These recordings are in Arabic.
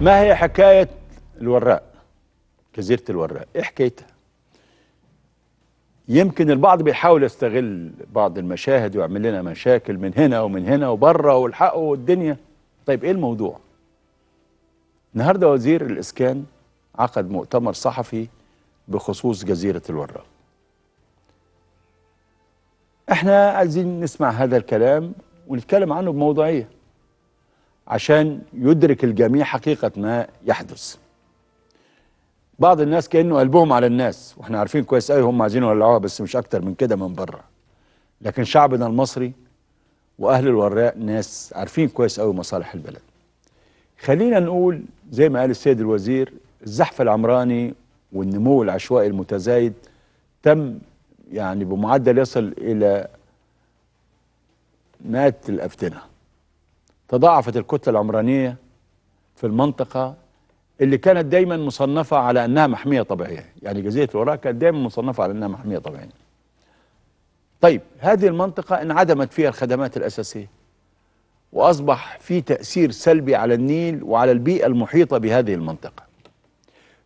ما هي حكاية الوراق؟ جزيرة الوراق، إيه حكايتها؟ يمكن البعض بيحاول يستغل بعض المشاهد ويعمل لنا مشاكل من هنا ومن هنا وبره والحق والدنيا. طيب إيه الموضوع؟ النهارده وزير الإسكان عقد مؤتمر صحفي بخصوص جزيرة الوراق. إحنا عايزين نسمع هذا الكلام ونتكلم عنه بموضوعية عشان يدرك الجميع حقيقة ما يحدث. بعض الناس كأنه قلبهم على الناس، واحنا عارفين كويس قوي هم عايزين يولعوها، بس مش أكتر من كده من بره. لكن شعبنا المصري وأهل الوراق ناس عارفين كويس قوي مصالح البلد. خلينا نقول زي ما قال السيد الوزير، الزحف العمراني والنمو العشوائي المتزايد تم يعني بمعدل يصل إلى مئة الأفتنة. تضاعفت الكتلة العمرانية في المنطقة اللي كانت دايما مصنفة على أنها محمية طبيعية، يعني جزيرة الوراق كانت دايما مصنفة على أنها محمية طبيعية. طيب هذه المنطقة انعدمت فيها الخدمات الأساسية وأصبح في تأثير سلبي على النيل وعلى البيئة المحيطة بهذه المنطقة.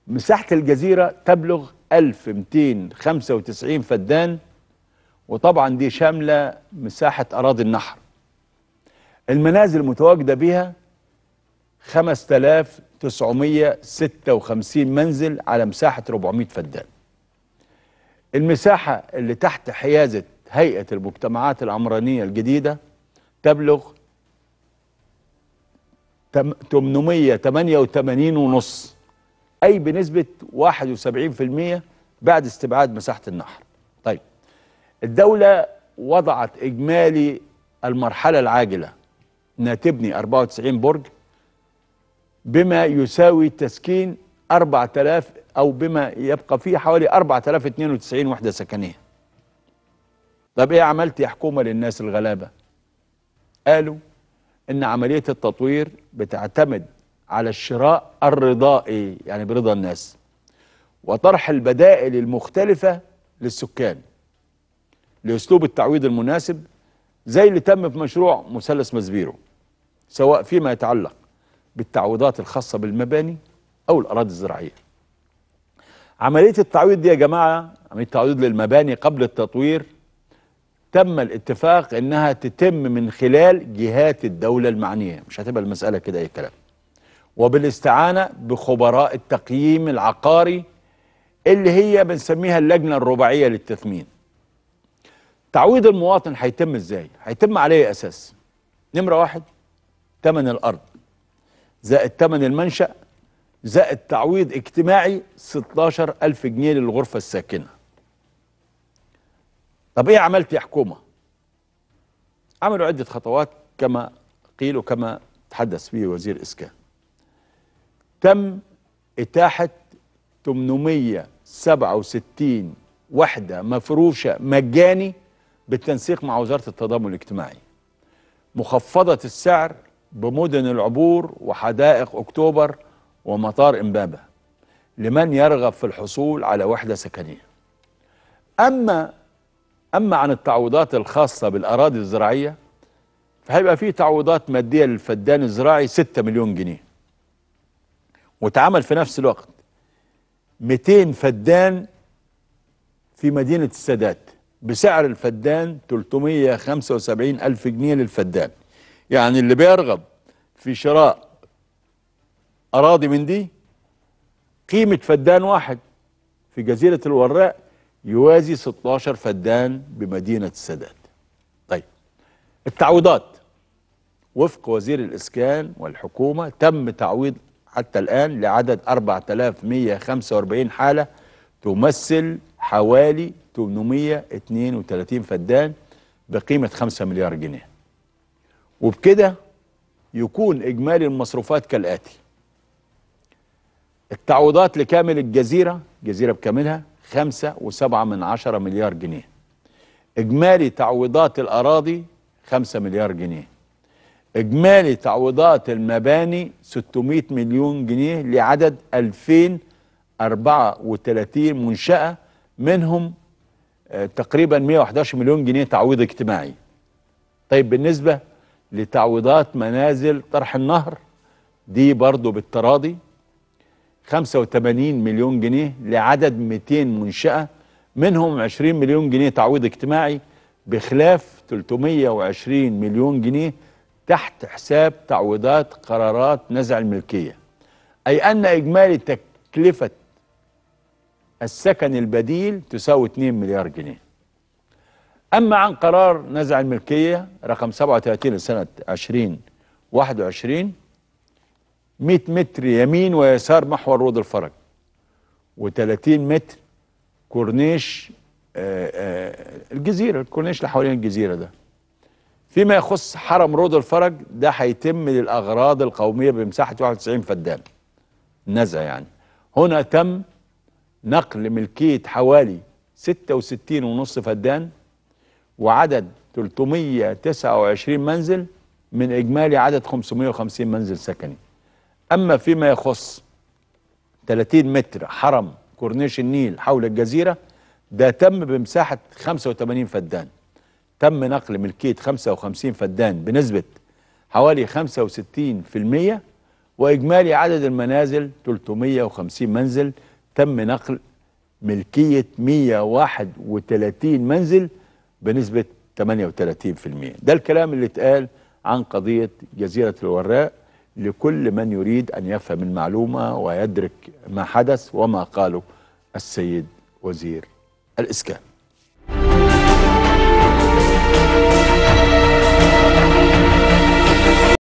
مساحة الجزيرة تبلغ 1295 فدان، وطبعا دي شاملة مساحة أراضي النحر. المنازل المتواجدة بها 5956 منزل على مساحة 400 فدان. المساحة اللي تحت حيازة هيئة المجتمعات العمرانية الجديدة تبلغ 888.5، أي بنسبة 71% بعد استبعاد مساحة النحر. طيب الدولة وضعت إجمالي المرحلة العاجلة أنها تبني 94 برج بما يساوي تسكين 4000، أو بما يبقى فيه حوالي 4092 وحدة سكنية. طب إيه عملت يا حكومة للناس الغلابة؟ قالوا إن عملية التطوير بتعتمد على الشراء الرضائي، يعني برضا الناس، وطرح البدائل المختلفة للسكان لأسلوب التعويض المناسب، زي اللي تم في مشروع مثلث مزبيرو، سواء فيما يتعلق بالتعويضات الخاصة بالمباني أو الأراضي الزراعية. عملية التعويض دي يا جماعة، عملية التعويض للمباني قبل التطوير، تم الاتفاق إنها تتم من خلال جهات الدولة المعنية، مش هتبقى المسألة كده أي كلام، وبالاستعانة بخبراء التقييم العقاري اللي هي بنسميها اللجنة الرباعية للتثمين. تعويض المواطن هيتم ازاي؟ هيتم على اي اساس؟ نمرة واحد، تمن الأرض زائد تمن المنشأ زائد تعويض اجتماعي 16000 جنيه للغرفة الساكنة. طب ايه عملت يا حكومة؟ عملوا عدة خطوات كما قيل وكما تحدث فيه وزير إسكان. تم إتاحة 867 وحدة مفروشة مجاني بالتنسيق مع وزارة التضامن الاجتماعي، مخفضة السعر بمدن العبور وحدائق أكتوبر ومطار إمبابة لمن يرغب في الحصول على وحدة سكنية. أما عن التعويضات الخاصة بالأراضي الزراعية، فهيبقى في تعويضات مادية للفدان الزراعي 6 مليون جنيه، واتعمل في نفس الوقت 200 فدان في مدينة السادات بسعر الفدان 375,000 جنيه للفدان. يعني اللي بيرغب في شراء أراضي من دي، قيمة فدان واحد في جزيرة الوراق يوازي 16 فدان بمدينة السادات. طيب التعويضات وفق وزير الإسكان والحكومة، تم تعويض حتى الآن لعدد 4145 حالة، تمثل حوالي 832 فدان بقيمة 5 مليار جنيه. وبكده يكون إجمالي المصروفات كالآتي: التعويضات لكامل الجزيرة، جزيرة بكاملها 5.7 مليار جنيه، إجمالي تعويضات الأراضي 5 مليار جنيه، إجمالي تعويضات المباني 600 مليون جنيه لعدد 2034 منشأة، منهم تقريبا 111 مليون جنيه تعويض اجتماعي. طيب بالنسبة لتعويضات منازل طرح النهر دي برضو بالتراضي 85 مليون جنيه لعدد 200 منشأة، منهم 20 مليون جنيه تعويض اجتماعي، بخلاف 320 مليون جنيه تحت حساب تعويضات قرارات نزع الملكية. أي أن إجمالي تكلفة السكن البديل تساوي 2 مليار جنيه. أما عن قرار نزع الملكية رقم 37 لسنة 2021، 100 متر يمين ويسار محور رود الفرج، و30 متر كورنيش الجزيرة، الكورنيش اللي حوالين الجزيرة ده. فيما يخص حرم رود الفرج ده هيتم للأغراض القومية بمساحة 91 فدان نزع. يعني هنا تم نقل ملكية حوالي 66.5 فدان وعدد 329 منزل من إجمالي عدد 550 منزل سكني. أما فيما يخص 30 متر حرم كورنيش النيل حول الجزيرة ده تم بمساحة 85 فدان، تم نقل ملكية 55 فدان بنسبة حوالي 65%، وإجمالي عدد المنازل 350 منزل، تم نقل ملكية 131 منزل بنسبة 38%. ده الكلام اللي اتقال عن قضية جزيرة الوراق لكل من يريد أن يفهم المعلومة ويدرك ما حدث وما قاله السيد وزير الإسكان.